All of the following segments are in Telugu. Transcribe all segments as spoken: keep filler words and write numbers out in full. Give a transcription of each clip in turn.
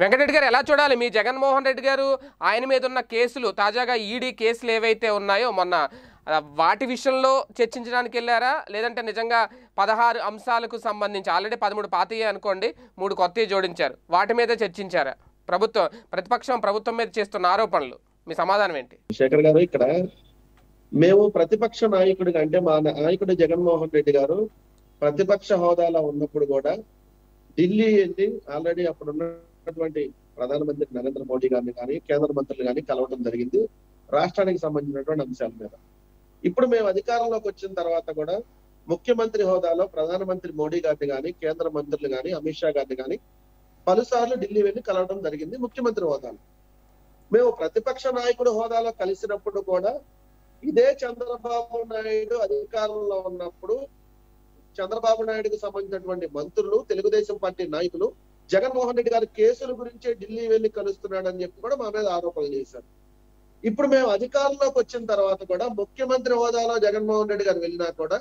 వెంకటరెడ్డి గారు ఎలా చూడాలి మీ జగన్ మోహన్ రెడ్డి గారు ఆయన మీద ఉన్న కేసులు తాజాగా ఈడీ కేసులు ఏవైతే ఉన్నాయో మొన్న వాటి విషయంలో చర్చించడానికి వెళ్ళారా లేదంటే నిజంగా పదహారు అంశాలకు సంబంధించి ఆల్రెడీ పదమూడు పాతయ్యే అనుకోండి మూడు కొత్తవి జోడించారు వాటి మీద చర్చించారా ప్రభుత్వం ప్రతిపక్షం ప్రభుత్వం మీద చేస్తున్న ఆరోపణలు మీ సమాధానం ఏంటి శేఖర్ గారు ఇక్కడ మేము ప్రతిపక్ష నాయకుడు అంటే మా నాయకుడు జగన్మోహన్ రెడ్డి గారు ప్రతిపక్ష హోదాలో ఉన్నప్పుడు కూడా ఢిల్లీ వెళ్ళి ఆల్రెడీ అప్పుడున్న ప్రధానమంత్రి నరేంద్ర మోడీ గారిని కానీ కేంద్ర మంత్రులు కానీ కలవడం జరిగింది రాష్ట్రానికి సంబంధించినటువంటి అంశాల మీద. ఇప్పుడు మేము అధికారంలోకి వచ్చిన తర్వాత కూడా ముఖ్యమంత్రి హోదాలో ప్రధానమంత్రి మోడీ గారిని కానీ కేంద్ర మంత్రులు కానీ అమిత్ షా గారిని కానీ పలుసార్లు ఢిల్లీ వెళ్ళి కలవడం జరిగింది ముఖ్యమంత్రి హోదాలో. మేము ప్రతిపక్ష నాయకుడు హోదాలో కలిసినప్పుడు కూడా ఇదే చంద్రబాబు నాయుడు అధికారంలో ఉన్నప్పుడు చంద్రబాబు నాయుడుకు సంబంధించినటువంటి మంత్రులు తెలుగుదేశం పార్టీ నాయకులు జగన్మోహన్ రెడ్డి గారి కేసుల గురించి ఢిల్లీ వెళ్ళి కలుస్తున్నాడు అని చెప్పి కూడా మా మీద ఆరోపణలు చేశారు. ఇప్పుడు మేము అధికారంలోకి వచ్చిన తర్వాత కూడా ముఖ్యమంత్రి హోదాలో జగన్మోహన్ రెడ్డి గారు వెళ్ళినా కూడా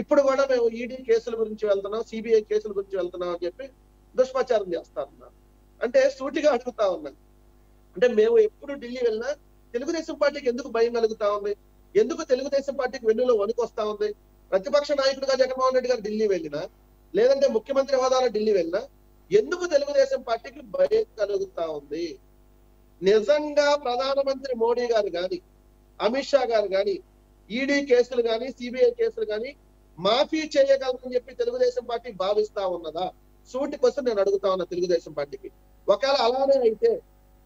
ఇప్పుడు కూడా మేము ఈడీ కేసుల గురించి వెళ్తున్నాం సిబిఐ కేసుల గురించి వెళ్తున్నాం అని చెప్పి దుష్ప్రచారం చేస్తా ఉన్నారు. అంటే సూటిగా అడుగుతా ఉన్నాం అంటే మేము ఎప్పుడు ఢిల్లీ వెళ్ళినా తెలుగుదేశం పార్టీకి ఎందుకు భయం కలుగుతా ఉంది, ఎందుకు తెలుగుదేశం పార్టీకి వెన్నులో వణుకొస్తా ఉంది? ప్రతిపక్ష నాయకుడిగా జగన్మోహన్ రెడ్డి గారు ఢిల్లీ వెళ్ళినా లేదంటే ముఖ్యమంత్రి హోదాలో ఢిల్లీ వెళ్ళినా ఎందుకు తెలుగుదేశం పార్టీకి భయం కలుగుతా ఉంది? నిజంగా ప్రధానమంత్రి మోడీ గారు కానీ అమిత్ షా గారు కానీ ఈడీ కేసులు కానీ సిబిఐ కేసులు కానీ మాఫీ చేయగలని చెప్పి తెలుగుదేశం పార్టీ భావిస్తా ఉన్నదా? సూటి క్వశ్చన్ నేను అడుగుతా ఉన్నా తెలుగుదేశం పార్టీకి. ఒకవేళ అలానే అయితే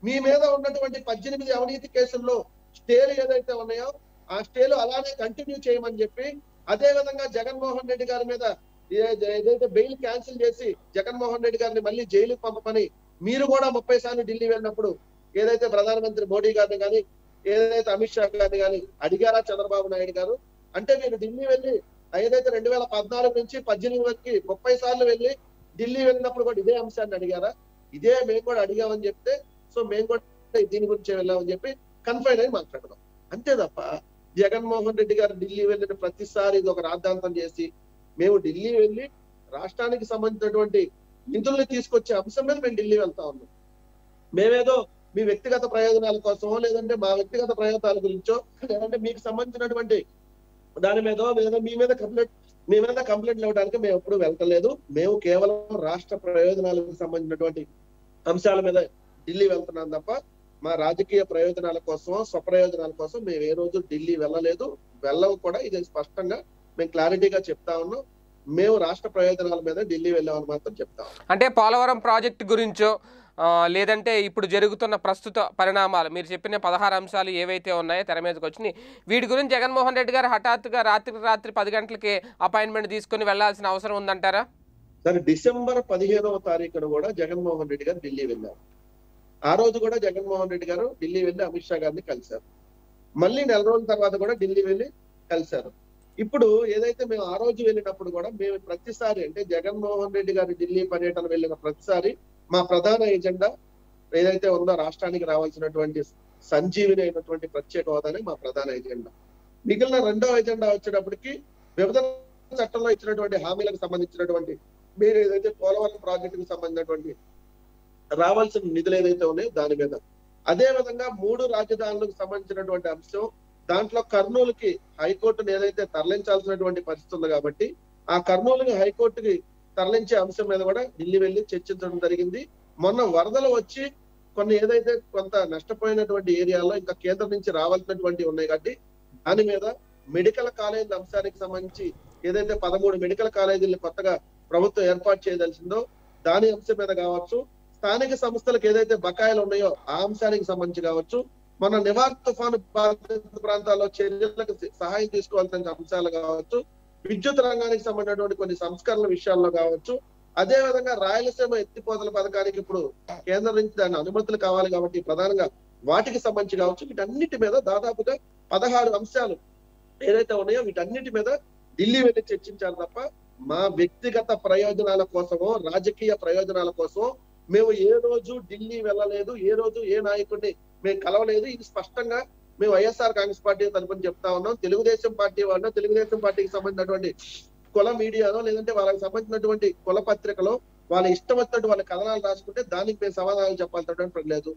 మీ మీద ఉన్నటువంటి పద్దెనిమిది అవినీతి కేసుల్లో స్టేలు ఏదైతే ఉన్నాయో ఆ స్టేలు అలానే కంటిన్యూ చేయమని చెప్పి, అదే విధంగా జగన్మోహన్ రెడ్డి గారి మీద ఏదైతే బెయిల్ క్యాన్సిల్ చేసి జగన్మోహన్ రెడ్డి గారిని మళ్ళీ జైలుకు పంపమని మీరు కూడా ముప్పై సార్లు ఢిల్లీ వెళ్ళినప్పుడు ఏదైతే ప్రధానమంత్రి మోడీ గారిని కానీ ఏదైతే అమిత్ షా గారిని కానీ అడిగారా చంద్రబాబు నాయుడు గారు? అంటే మీరు ఢిల్లీ వెళ్ళి ఏదైతే రెండు వేల పద్నాలుగు నుంచి పద్దెనిమిది వరకు ముప్పై సార్లు వెళ్ళి ఢిల్లీ వెళ్ళినప్పుడు కూడా ఇదే అంశాన్ని అడిగారా? ఇదే మేము కూడా అడిగామని చెప్తే సో మేము కూడా దీని గురించి వెళ్ళామని చెప్పి కన్ఫైన్ అయి మాట్లాడదాం అంతే తప్ప జగన్మోహన్ రెడ్డి గారు ఢిల్లీ వెళ్ళిన ప్రతిసారి ఇది ఒక రాద్ధాంతం చేసి మేము ఢిల్లీ వెళ్ళి రాష్ట్రానికి సంబంధించినటువంటి నిధులను తీసుకొచ్చే అంశం మీద మేము ఢిల్లీ వెళ్తా ఉన్నాం. మేమేదో మీ వ్యక్తిగత ప్రయోజనాల కోసమో లేదంటే మా వ్యక్తిగత ప్రయోజనాల గురించో లేదంటే మీకు సంబంధించినటువంటి దాని మీద లేదా మీ మీద కంప్లైంట్ మీ మీద కంప్లైంట్లు ఇవ్వడానికి మేము ఎప్పుడు వెళ్తలేదు. మేము కేవలం రాష్ట్ర ప్రయోజనాలకు సంబంధించినటువంటి అంశాల మీద ఢిల్లీ వెళ్తున్నాం తప్ప మా రాజకీయ ప్రయోజనాల కోసం స్వప్రయోజనాల కోసం మేము ఏ రోజు ఢిల్లీ వెళ్ళలేదు, వెళ్ళవు కూడా. ఇది స్పష్టంగా మేము క్లారిటీగా చెప్తా ఉన్నాం. మేము రాష్ట్ర ప్రయోజనాల మీద ఢిల్లీ వెళ్ళామని మాత్రం చెప్తా ఉన్నాం. అంటే పోలవరం ప్రాజెక్టు గురించో లేదంటే ఇప్పుడు జరుగుతున్న ప్రస్తుత పరిణామాలు మీరు చెప్పిన పదహారు అంశాలు ఏవైతే ఉన్నాయో తెర మీదకి వచ్చినాయి వీటి గురించి జగన్మోహన్ రెడ్డి గారు హఠాత్తుగా రాత్రి రాత్రి పది గంటలకి అపాయింట్మెంట్ తీసుకుని వెళ్లాల్సిన అవసరం ఉందంటారా? సరే, డిసెంబర్ పదిహేనవ తారీఖున కూడా జగన్మోహన్ రెడ్డి గారు ఢిల్లీ వెళ్ళారు. ఆ రోజు కూడా జగన్మోహన్ రెడ్డి గారు ఢిల్లీ వెళ్ళి అమిత్ షా గారిని కలిశారు. మళ్ళీ నెల రోజుల తర్వాత కూడా ఢిల్లీ వెళ్ళి కలిశారు. ఇప్పుడు ఏదైతే మేము ఆ రోజు వెళ్ళినప్పుడు కూడా మేము ప్రతిసారి అంటే జగన్మోహన్ రెడ్డి గారు ఢిల్లీ పర్యటన వెళ్ళిన ప్రతిసారి మా ప్రధాన ఎజెండా ఏదైతే ఉందో రాష్ట్రానికి రావాల్సినటువంటి సంజీవిని అయినటువంటి ప్రత్యేక హోదానే మా ప్రధాన ఎజెండా. మిగిలిన రెండో ఎజెండా వచ్చేటప్పటికి విభజన చట్టంలో ఇచ్చినటువంటి హామీలకు సంబంధించినటువంటి మీరు ఏదైతే పోలవరం ప్రాజెక్టుకు సంబంధించినటువంటి రావాల్సిన నిధులు ఏదైతే ఉన్నాయో దాని మీద, అదే విధంగా మూడు రాజధానులకు సంబంధించినటువంటి అంశం, దాంట్లో కర్నూలుకి హైకోర్టును ఏదైతే తరలించాల్సినటువంటి పరిస్థితి ఉంది కాబట్టి ఆ కర్నూలుని హైకోర్టుకి తరలించే అంశం మీద కూడా ఢిల్లీ వెళ్ళి చర్చించడం జరిగింది. మొన్న వరదలు వచ్చి కొన్ని ఏదైతే కొంత నష్టపోయినటువంటి ఏరియాలో ఇంకా కేంద్రం నుంచి రావాల్సినటువంటి ఉన్నాయి కాబట్టి దాని మీద, మెడికల్ కాలేజీల అంశానికి సంబంధించి ఏదైతే పదమూడు మెడికల్ కాలేజీలను కొత్తగా ప్రభుత్వం ఏర్పాటు చేయదలిసిందో దాని అంశం మీద కావచ్చు, స్థానిక సంస్థలకు ఏదైతే బకాయిలు ఉన్నాయో ఆ అంశానికి సంబంధించి కావచ్చు, మన నివార్ తుఫాను బాధిత ప్రాంతాల్లో చర్యలకు సహాయం తీసుకోవాల్సిన అంశాలు కావచ్చు, విద్యుత్ రంగానికి సంబంధించినటువంటి కొన్ని సంస్కరణల విషయాల్లో కావచ్చు, అదే విధంగా రాయలసీమ ఎత్తిపోతల పథకానికి ఇప్పుడు కేంద్రం నుంచి దాని అనుమతులు కావాలి కాబట్టి ప్రధానంగా వాటికి సంబంధించి కావచ్చు, వీటన్నిటి మీద దాదాపుగా పదహారు అంశాలు ఏదైతే ఉన్నాయో వీటన్నిటి మీద ఢిల్లీ వెళ్ళి చర్చించారు తప్ప మా వ్యక్తిగత ప్రయోజనాల కోసమో రాజకీయ ప్రయోజనాల కోసమో మేము ఏ రోజు ఢిల్లీ వెళ్ళలేదు, ఏ రోజు ఏ నాయకుడిని మేము కలవలేదు. ఇది స్పష్టంగా మేము వైఎస్ఆర్ కాంగ్రెస్ పార్టీ తరఫున చెప్తా ఉన్నాం. తెలుగుదేశం పార్టీ వాళ్ళ తెలుగుదేశం పార్టీకి సంబంధించినటువంటి కుల మీడియాలో లేదంటే వాళ్ళకి సంబంధించినటువంటి కుల పత్రికలో వాళ్ళ ఇష్టం వచ్చినట్టు వాళ్ళ కథనాలు రాసుకుంటే దానికి మేము సమాధానాలు చెప్పాలి తప్ప లేదు.